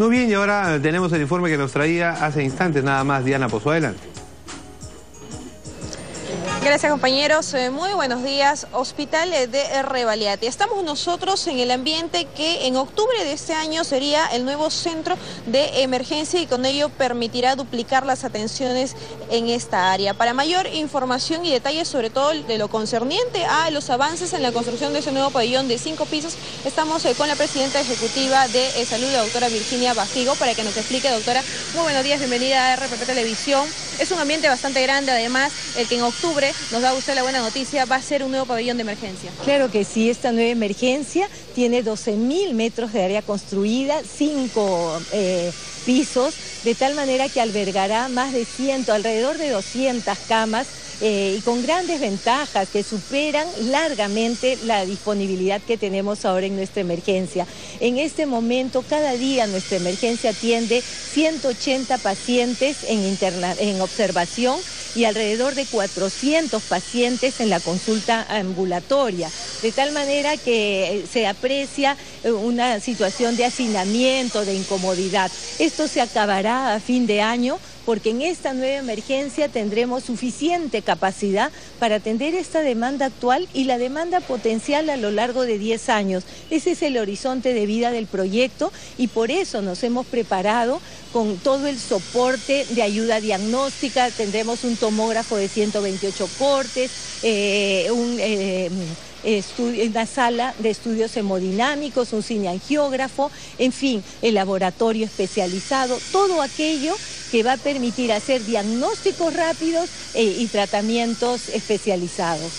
Muy bien, y ahora tenemos el informe que nos traía hace instantes nada más Diana Pozuelo, adelante. Gracias compañeros, muy buenos días, Hospital de Rebagliati. Estamos nosotros en el ambiente que en octubre de este año sería el nuevo centro de emergencia y con ello permitirá duplicar las atenciones en esta área. Para mayor información y detalles sobre todo de lo concerniente a los avances en la construcción de ese nuevo pabellón de 5 pisos, estamos con la presidenta ejecutiva de Salud, la doctora Virginia Baffigo, para que nos explique. Doctora, muy buenos días, bienvenida a RPP Televisión. Es un ambiente bastante grande, además, el que en octubre nos da usted la buena noticia, va a ser un nuevo pabellón de emergencia. Claro que sí, esta nueva emergencia tiene 12.000 metros de área construida, 5 pisos, de tal manera que albergará más de alrededor de 200 camas y con grandes ventajas que superan largamente la disponibilidad que tenemos ahora en nuestra emergencia. En este momento, cada día nuestra emergencia atiende 180 pacientes en observación y alrededor de 400 pacientes en la consulta ambulatoria, de tal manera que se aprecia una situación de hacinamiento, de incomodidad. Esto se acabará a fin de año, porque en esta nueva emergencia tendremos suficiente capacidad para atender esta demanda actual y la demanda potencial a lo largo de 10 años. Ese es el horizonte de vida del proyecto y por eso nos hemos preparado con todo el soporte de ayuda diagnóstica. Tendremos un tomógrafo de 128 cortes, una sala de estudios hemodinámicos, un cineangiógrafo, en fin, el laboratorio especializado, todo aquello que va a permitir hacer diagnósticos rápidos y tratamientos especializados.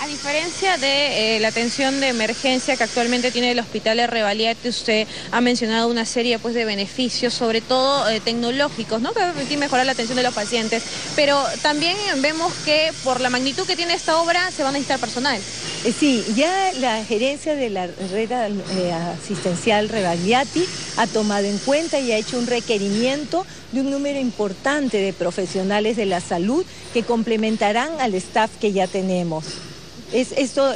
A diferencia de la atención de emergencia que actualmente tiene el Hospital de Rebagliati, usted ha mencionado una serie de beneficios, sobre todo tecnológicos, ¿no?, que va a permitir mejorar la atención de los pacientes, pero también vemos que por la magnitud que tiene esta obra se va a necesitar personal. Sí, ya la gerencia de la red asistencial Rebagliati ha tomado en cuenta y ha hecho un requerimiento de un número importante de profesionales de la salud que complementarán al staff que ya tenemos. Esto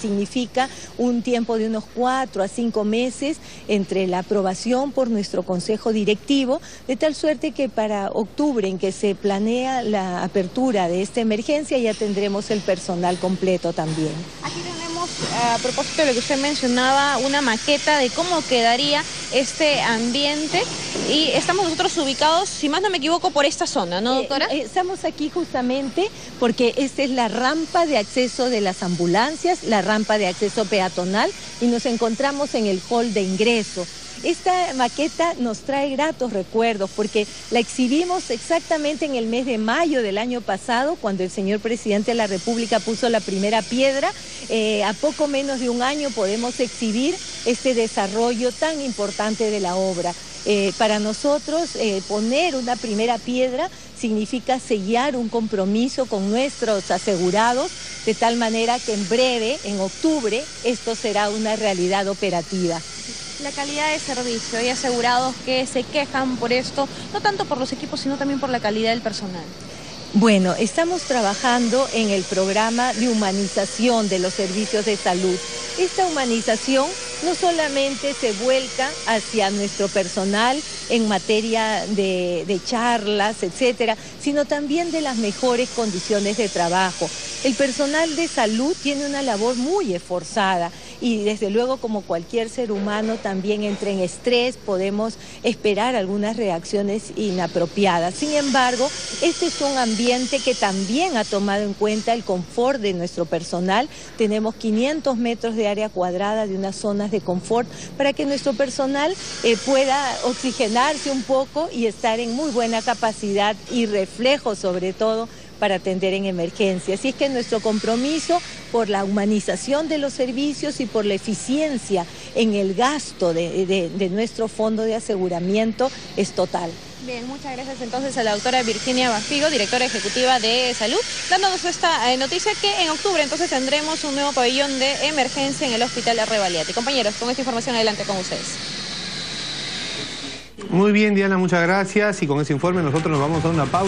significa un tiempo de unos 4 a 5 meses entre la aprobación por nuestro consejo directivo, de tal suerte que para octubre, en que se planea la apertura de esta emergencia, ya tendremos el personal completo también. Aquí tenemos, a propósito de lo que usted mencionaba, una maqueta de cómo quedaría este ambiente y estamos nosotros ubicados, si más no me equivoco, por esta zona, ¿no, doctora? Estamos aquí justamente porque esta es la rampa de acceso de las ambulancias, la rampa de acceso peatonal, y nos encontramos en el hall de ingreso. Esta maqueta nos trae gratos recuerdos porque la exhibimos exactamente en el mes de mayo del año pasado, cuando el señor presidente de la República puso la primera piedra. A poco menos de un año podemos exhibir este desarrollo tan importante de la obra. Para nosotros, poner una primera piedra significa sellar un compromiso con nuestros asegurados, de tal manera que en breve, en octubre, esto será una realidad operativa. La calidad de servicio, hay asegurados que se quejan por esto, no tanto por los equipos, sino también por la calidad del personal. Bueno, estamos trabajando en el programa de humanización de los servicios de salud. Esta humanización no solamente se vuelca hacia nuestro personal en materia de charlas, etcétera, sino también de las mejores condiciones de trabajo. El personal de salud tiene una labor muy esforzada y desde luego, como cualquier ser humano, también entra en estrés, podemos esperar algunas reacciones inapropiadas. Sin embargo, este es un ambiente que también ha tomado en cuenta el confort de nuestro personal. Tenemos 500 metros de área cuadrada de unas zonas de confort para que nuestro personal pueda oxigenarse un poco y estar en muy buena capacidad y reflejo, sobre todo, para atender en emergencia. Así es que nuestro compromiso por la humanización de los servicios y por la eficiencia en el gasto de nuestro fondo de aseguramiento es total. Bien, muchas gracias entonces a la doctora Virginia Baffigo, directora ejecutiva de Salud, dándonos esta noticia que en octubre entonces tendremos un nuevo pabellón de emergencia en el Hospital de Rebagliati. Compañeros, con esta información adelante con ustedes. Muy bien, Diana, muchas gracias, y con ese informe nosotros nos vamos a una pausa.